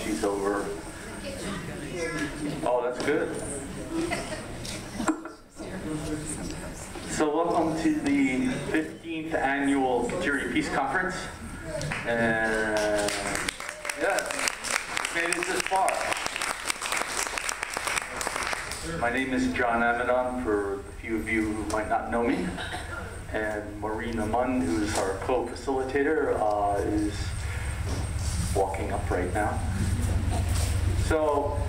she's over. Oh, that's good. So welcome to the 15th annual Kateri Peace Conference. Made it this far. My name is John Amidon, for a few of you who might not know me. And Marina Mun, who is our co-facilitator, is walking up right now. So,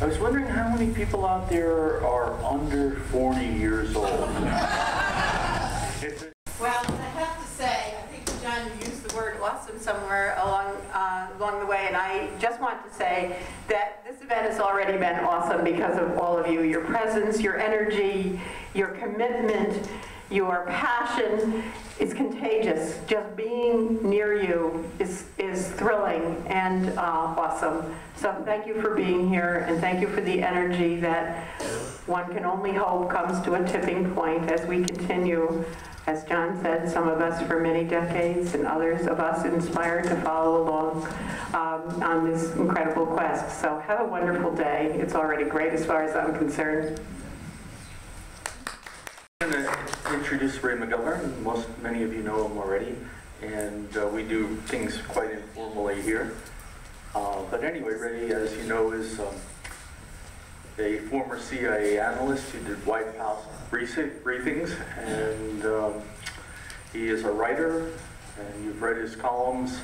I was wondering how many people out there are under 40 years old. Well, I have to say, I think John used the word awesome somewhere along the way, and I just want to say that this event has already been awesome because of all of you, your presence, your energy, your commitment, your passion is contagious. Just being near you is thrilling and awesome. So thank you for being here, and thank you for the energy that one can only hope comes to a tipping point as we continue, as John said, some of us for many decades and others of us inspired to follow along on this incredible quest. So have a wonderful day. It's already great as far as I'm concerned. I'm going to introduce Ray McGovern. Many of you know him already, and we do things quite informally here. But anyway, Ray, as you know, is a former CIA analyst who did White House briefings, and he is a writer, and you've read his columns.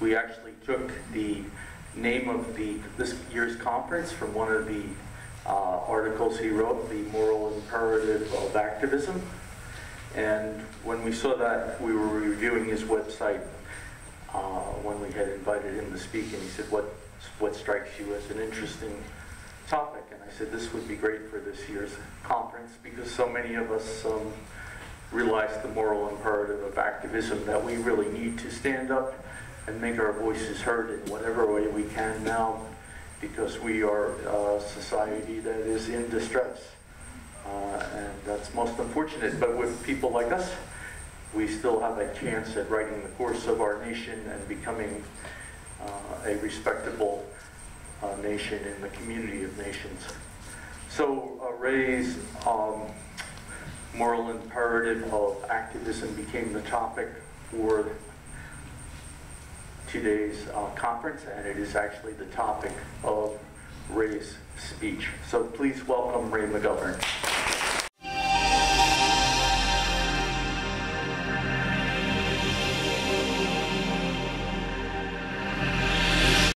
We actually took the name of this year's conference from one of the articles he wrote, The Moral Imperative of Activism. And when we saw that, we were reviewing his website when we had invited him to speak, and he said, what strikes you as an interesting topic? And I said, this would be great for this year's conference, because so many of us realize the moral imperative of activism, that we really need to stand up and make our voices heard in whatever way we can now, because we are a society that is in distress. And that's most unfortunate. But with people like us, we still have a chance at writing the course of our nation and becoming a respectable nation in the community of nations. So Ray's moral imperative of activism became the topic for today's conference, and it is actually the topic of Ray's speech. So please welcome Ray McGovern.